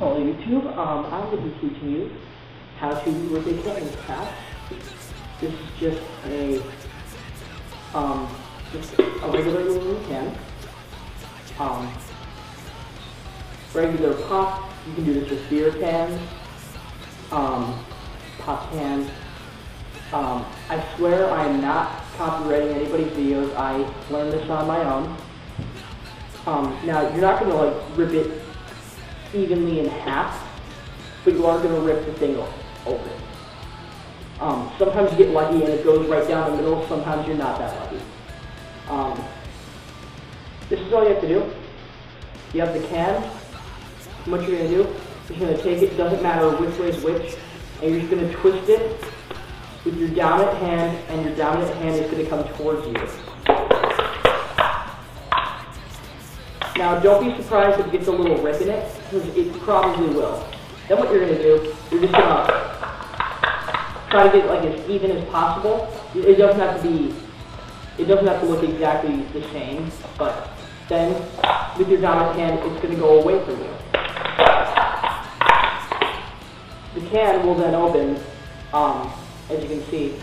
Hello YouTube, I will be teaching you how to work a killing class. This is just a regular one you can. Regular pop, you can do this with beer cans, pop cans. I swear I am not copyrighting anybody's videos, I learned this on my own. Now you're not going to like rip it evenly in half, but you are going to rip the thing open. Sometimes you get lucky and it goes right down the middle, sometimes you're not that lucky. This is all you have to do. You have the can, and what you're going to do is you're going to take it, doesn't matter which way is which, and you're just going to twist it with your dominant hand, and your dominant hand is going to come towards you. Now don't be surprised if it gets a little rip in it, because it probably will. Then what you're going to do, you're just going to try to get it like as even as possible. It doesn't have to be, it doesn't have to look exactly the same, but then with your dominant hand, it's going to go away from you. The can will then open, as you can see,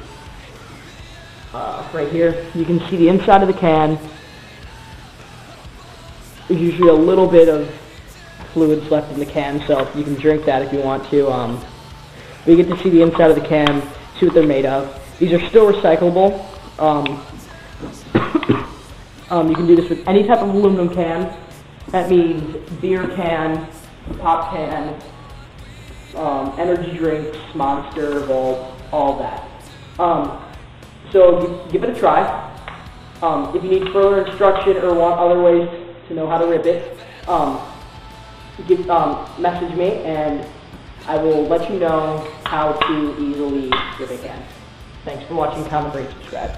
right here. You can see the inside of the can. There's usually a little bit of fluids left in the can, so you can drink that if you want to. We get to see the inside of the can, see what they're made of. These are still recyclable. You can do this with any type of aluminum can. That means beer can, pop can, energy drinks, Monster, Vault, all that. So give it a try. If you need further instruction or want other ways to know how to rip it, message me and I will let you know how to easily rip it again. Thanks for watching, comment, rate, subscribe.